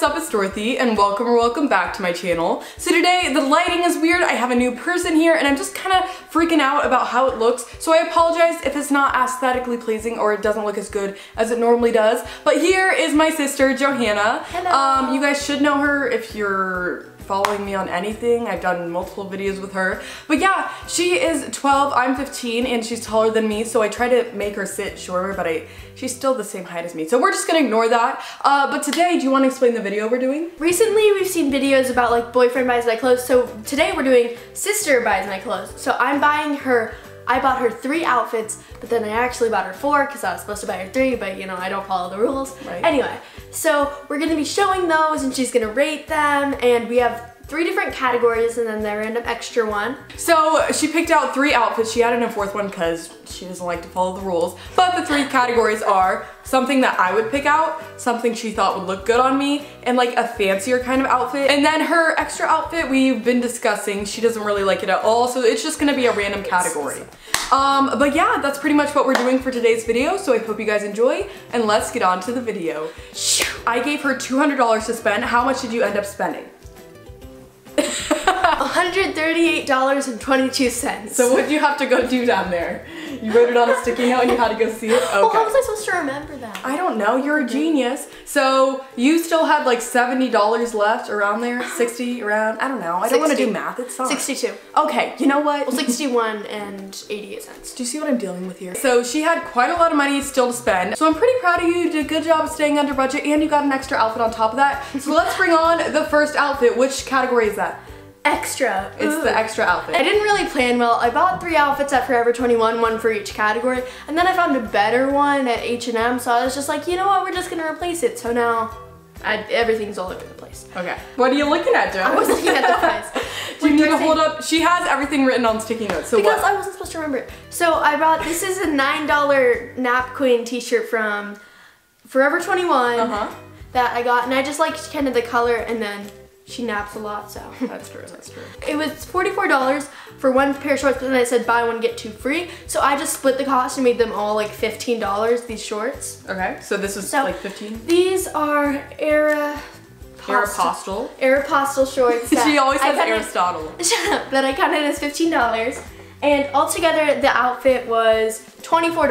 what's up, it's Dorothy, and welcome or welcome back to my channel. So today, the lighting is weird, I have a new person here, and I'm just kind of freaking out about how it looks, so I apologize if it's not aesthetically pleasing or it doesn't look as good as it normally does, but here is my sister, Johanna. Hello. You guys should know her if you're following me on anything. I've done multiple videos with her. But yeah, she is 12, I'm 15, and she's taller than me, so I try to make her sit shorter, but she's still the same height as me. So we're just gonna ignore that. But today, do you wanna explain the video we're doing? Recently, we've seen videos about like boyfriend buys my clothes, so today we're doing sister buys my clothes. So I bought her 3 outfits, but then I actually bought her 4 because I was supposed to buy her 3, but you know, I don't follow the rules. Right. Anyway, so we're gonna be showing those and she's gonna rate them, and we have 3 different categories and then the random extra one. So she picked out 3 outfits. She added a 4th one because she doesn't like to follow the rules. But the 3 categories are something that I would pick out, something she thought would look good on me, and like a fancier kind of outfit. And then her extra outfit we've been discussing, she doesn't really like it at all, so it's just gonna be a random category. But yeah, that's pretty much what we're doing for today's video, so I hope you guys enjoy, and let's get on to the video. I gave her $200 to spend. How much did you end up spending? $138.22. So what did you have to go do down there? You wrote it on a sticky note and you had to go see it? Okay. Well, how was I supposed to remember that? I don't know. You're a genius. So you still had like $70 left around there? 60 around? I don't know. I don't want to do math. It's not. 62. Okay. You know what? Well, 61 and 88 cents. Do you see what I'm dealing with here? So she had quite a lot of money still to spend. So I'm pretty proud of you. You did a good job of staying under budget and you got an extra outfit on top of that. So let's bring on the first outfit. Which category is that? Extra. It's the extra outfit. I didn't really plan well. I bought 3 outfits at Forever 21, one for each category, and then I found a better one at H&M, so I was just like, you know what, we're just gonna replace it. So now everything's all over the place. Okay. What are you looking at, Joe? I was looking at the price. You need to hold up. She has everything written on sticky notes. So because I wasn't supposed to remember it. So I bought, this is a $9 Nap Queen t-shirt from Forever 21 that I got, and I just liked kind of the color, and then she naps a lot, so. That's true, that's true. It was $44 for one pair of shorts, but then I said buy one, get 2 free. So I just split the cost and made them all like $15, these shorts. Okay, so this was so like 15? These are Aeropostale shorts. She always says Aristotle. But I counted as $15. And altogether, the outfit was $24.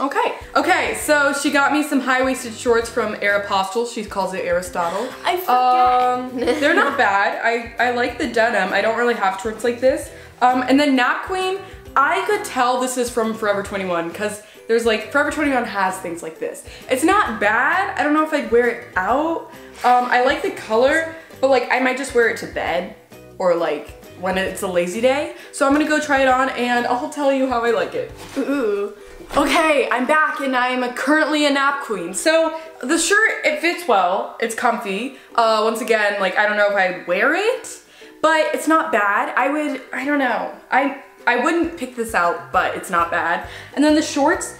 Okay. Okay, so she got me some high-waisted shorts from Aeropostale. She calls it Aristotle. I forget. They're not bad. I like the denim. I don't really have shorts like this. And then Nap Queen, I could tell this is from Forever 21 because there's like, Forever 21 has things like this. It's not bad. I don't know if I'd wear it out. I like the color, but like I might just wear it to bed or like when it's a lazy day. So I'm gonna go try it on and I'll tell you how I like it. Ooh. Okay, I'm back and I am currently a nap queen. So the shirt, it fits well, it's comfy. Once again, like I don't know if I'd wear it, but it's not bad. I don't know. I wouldn't pick this out, but it's not bad. And then the shorts,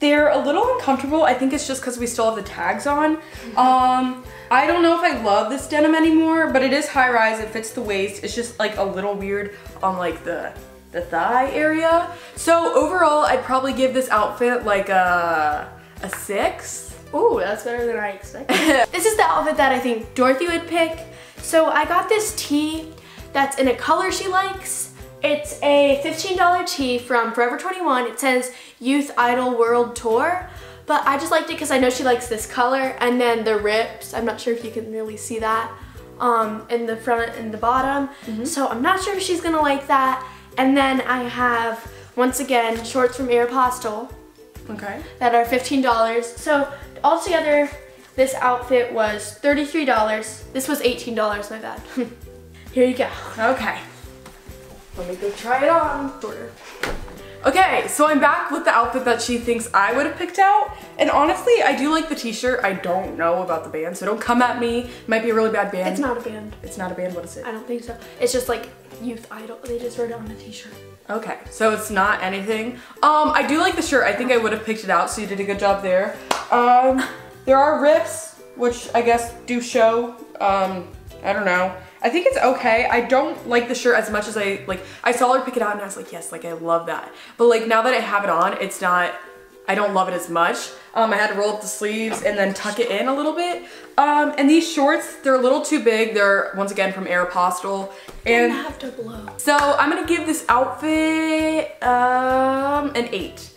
they're a little uncomfortable. I think it's just because we still have the tags on. I don't know if I love this denim anymore, but it is high rise, it fits the waist. It's just like a little weird on like the thigh area. So overall, I'd probably give this outfit like a 6. Ooh, that's better than I expected. This is the outfit that I think Dorothy would pick. So I got this tee that's in a color she likes. It's a $15 tee from Forever 21. It says Youth Idol World Tour. But I just liked it because I know she likes this color, and then the rips, I'm not sure if you can really see that, in the front and the bottom. So I'm not sure if she's gonna like that. And then I have, once again, shorts from Aeropostale. Okay. That are $15. So altogether, this outfit was $33. This was $18, my bad. Here you go. Okay. Let me go try it on. Shorter. Okay, so I'm back with the outfit that she thinks I would have picked out. And honestly, I do like the t-shirt. I don't know about the band, so don't come at me. It might be a really bad band. It's not a band. It's not a band, what is it? I don't think so. It's just like Youth Idol. They just wrote it on a t-shirt. Okay, so it's not anything. I do like the shirt. I think I would have picked it out, so you did a good job there. There are rips, which I guess do show. I don't know. I think it's okay. I don't like the shirt as much as I saw her pick it out and I was like, yes, like I love that. But like now that I have it on, it's not I don't love it as much. I had to roll up the sleeves and then tuck it in a little bit. And these shorts, they're a little too big. They're, once again, from Aeropostale. And I have to blow. So I'm gonna give this outfit an 8.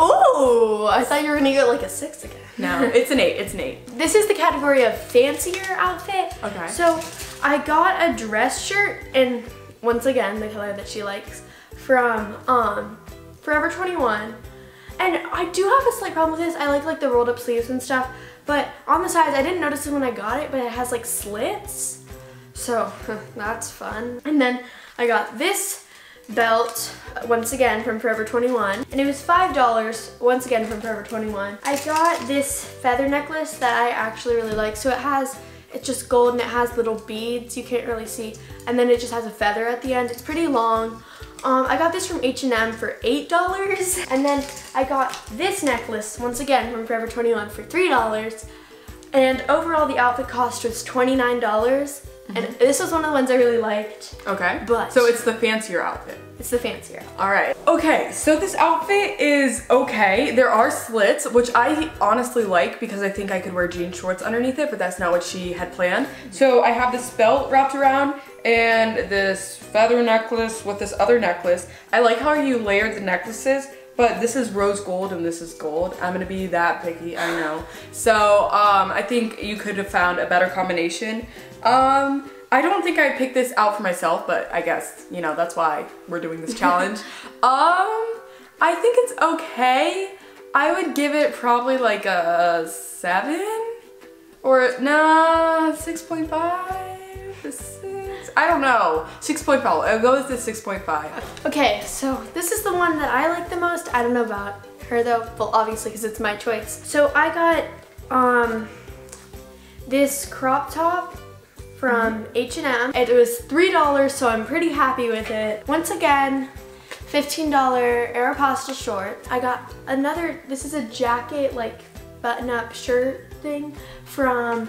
Oh, I thought you were gonna go like a 6 again. No, it's an 8, it's an 8. This is the category of fancier outfit. Okay. So I got a dress shirt, and once again, the color that she likes, from Forever 21. And I do have a slight problem with this. I like the rolled up sleeves and stuff, but on the sides, I didn't notice it when I got it, but it has like slits. So that's fun. And then I got this belt, once again from Forever 21. And it was $5, once again from Forever 21. I got this feather necklace that I actually really like. So it's just gold and it has little beads. You can't really see. And then it just has a feather at the end. It's pretty long. I got this from H&M for $8. And then I got this necklace, once again from Forever 21, for $3. And overall the outfit cost was $29. Mm-hmm. And this was one of the ones I really liked. Okay. But so it's the fancier outfit. It's the fancier. All right. Okay, so this outfit is okay. There are slits, which I honestly like because I think I could wear jean shorts underneath it, but that's not what she had planned. So I have this belt wrapped around and this feather necklace with this other necklace. I like how you layered the necklaces, but this is rose gold and this is gold. I'm gonna be that picky, I know. So I think you could have found a better combination. I don't think I picked this out for myself, but I guess, you know, that's why we're doing this challenge. I think it's okay. I would give it probably like a 7 or no, 6.5, 6, I don't know, 6.5, I'll go with the 6.5. Okay, so this is the one that I like the most. I don't know about her though, well obviously because it's my choice. So I got this crop top from H&M. It was $3, so I'm pretty happy with it. Once again, $15 Aeropostale short. I got another, this is a jacket, like button-up shirt thing from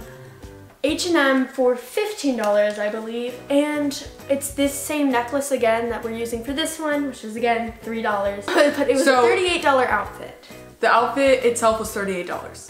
H&M for $15, I believe. And it's this same necklace again that we're using for this one, which is again $3. But it was a $38 outfit. The outfit itself was $38.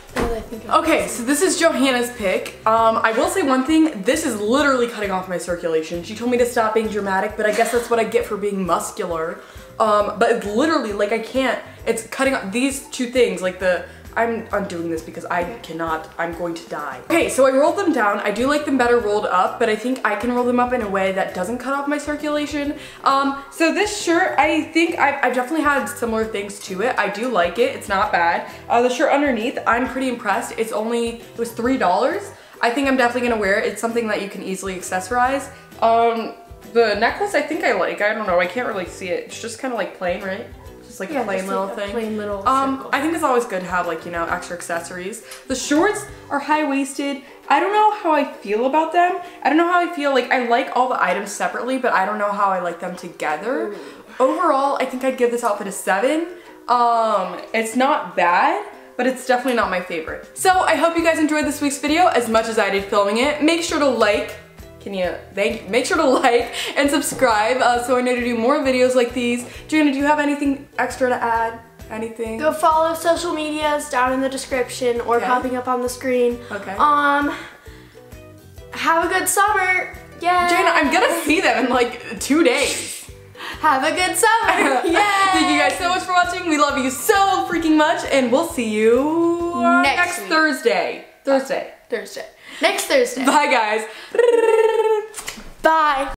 Okay, so this is Johanna's pick. I will say one thing, this is literally cutting off my circulation. She told me to stop being dramatic, but I guess that's what I get for being muscular. But it's literally, like I can't, it's cutting off these two things, like the, I'm undoing this because I cannot, I'm going to die. Okay, so I rolled them down. I do like them better rolled up, but I think I can roll them up in a way that doesn't cut off my circulation. So this shirt, I think I've definitely had similar things to it. I do like it, it's not bad. The shirt underneath, I'm pretty impressed. It's only, it was $3. I think I'm definitely gonna wear it. It's something that you can easily accessorize. The necklace I think I like, I don't know, I can't really see it. It's just kind of like plain, right? Just like, yeah, a plain just like little thing. Plain little circle. I think it's always good to have, like, you know, extra accessories. The shorts are high-waisted. I don't know how I feel about them. I don't know how I feel, like, I like all the items separately, but I don't know how I like them together. Ooh. Overall, I think I'd give this outfit a 7. It's not bad, but it's definitely not my favorite. So I hope you guys enjoyed this week's video as much as I did filming it. Make sure to like. Can you thank you? Make sure to like and subscribe so I know to do more videos like these. Johanna, do you have anything extra to add? Anything? Go follow social medias down in the description or popping up on the screen. Okay. Have a good summer. Yeah. Johanna, I'm gonna see them in like 2 days. Have a good summer. Yeah. Thank you guys so much for watching. We love you so freaking much, and we'll see you next Thursday. Thursday. Next Thursday. Bye, guys. Bye.